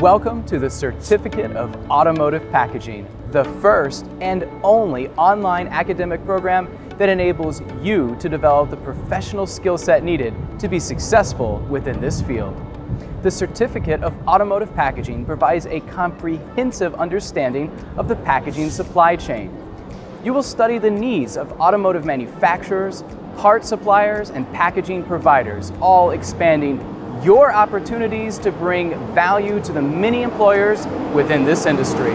Welcome to the Certificate of Automotive Packaging, the first and only online academic program that enables you to develop the professional skill set needed to be successful within this field. The Certificate of Automotive Packaging provides a comprehensive understanding of the packaging supply chain. You will study the needs of automotive manufacturers, part suppliers, and packaging providers, all expanding your opportunities to bring value to the many employers within this industry.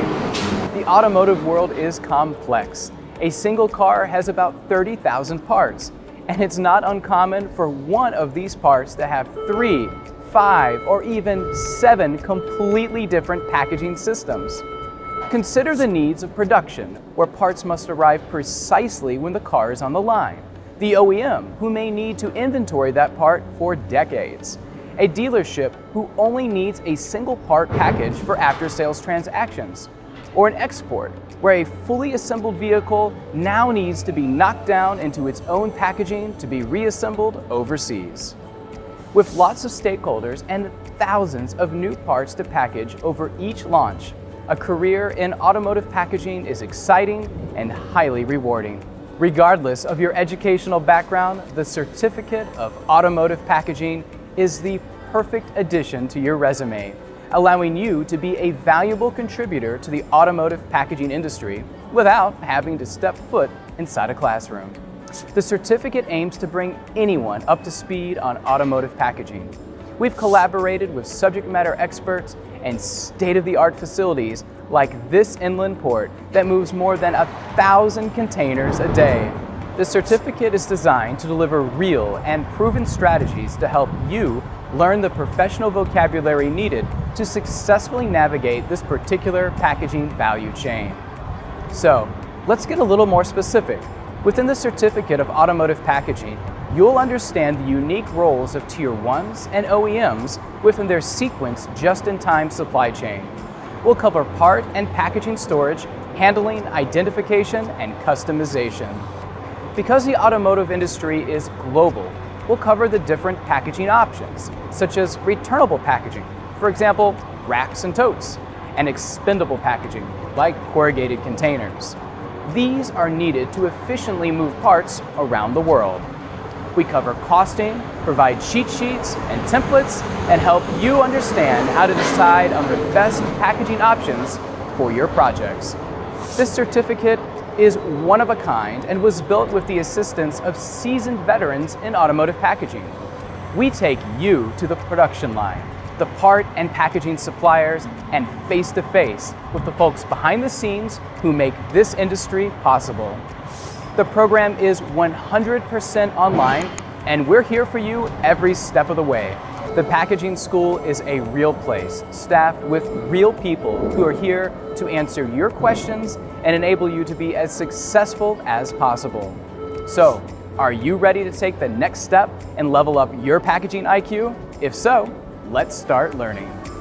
The automotive world is complex. A single car has about 30,000 parts, and it's not uncommon for one of these parts to have 3, 5, or even 7 completely different packaging systems. Consider the needs of production, where parts must arrive precisely when the car is on the line. The OEM, who may need to inventory that part for decades. A dealership who only needs a single part package for after-sales transactions, or an export where a fully assembled vehicle now needs to be knocked down into its own packaging to be reassembled overseas. With lots of stakeholders and thousands of new parts to package over each launch, a career in automotive packaging is exciting and highly rewarding. Regardless of your educational background, the Certificate of Automotive Packaging is the perfect addition to your resume, allowing you to be a valuable contributor to the automotive packaging industry without having to step foot inside a classroom. The certificate aims to bring anyone up to speed on automotive packaging. We've collaborated with subject matter experts and state-of-the-art facilities like this inland port that moves more than 1,000 containers a day. The certificate is designed to deliver real and proven strategies to help you learn the professional vocabulary needed to successfully navigate this particular packaging value chain. So, let's get a little more specific. Within the Certificate of Automotive Packaging, you'll understand the unique roles of Tier 1s and OEMs within their sequenced just-in-time supply chain. We'll cover part and packaging storage, handling, identification, and customization. Because the automotive industry is global, we'll cover the different packaging options, such as returnable packaging, for example, racks and totes, and expendable packaging, like corrugated containers. These are needed to efficiently move parts around the world. We cover costing, provide cheat sheets and templates, and help you understand how to decide on the best packaging options for your projects. This certificate is one of a kind and was built with the assistance of seasoned veterans in automotive packaging. We take you to the production line, the part and packaging suppliers, and face-to-face with the folks behind the scenes who make this industry possible. The program is 100% online, and we're here for you every step of the way. The Packaging School is a real place, staffed with real people who are here to answer your questions and enable you to be as successful as possible. So, are you ready to take the next step and level up your packaging IQ? If so, let's start learning.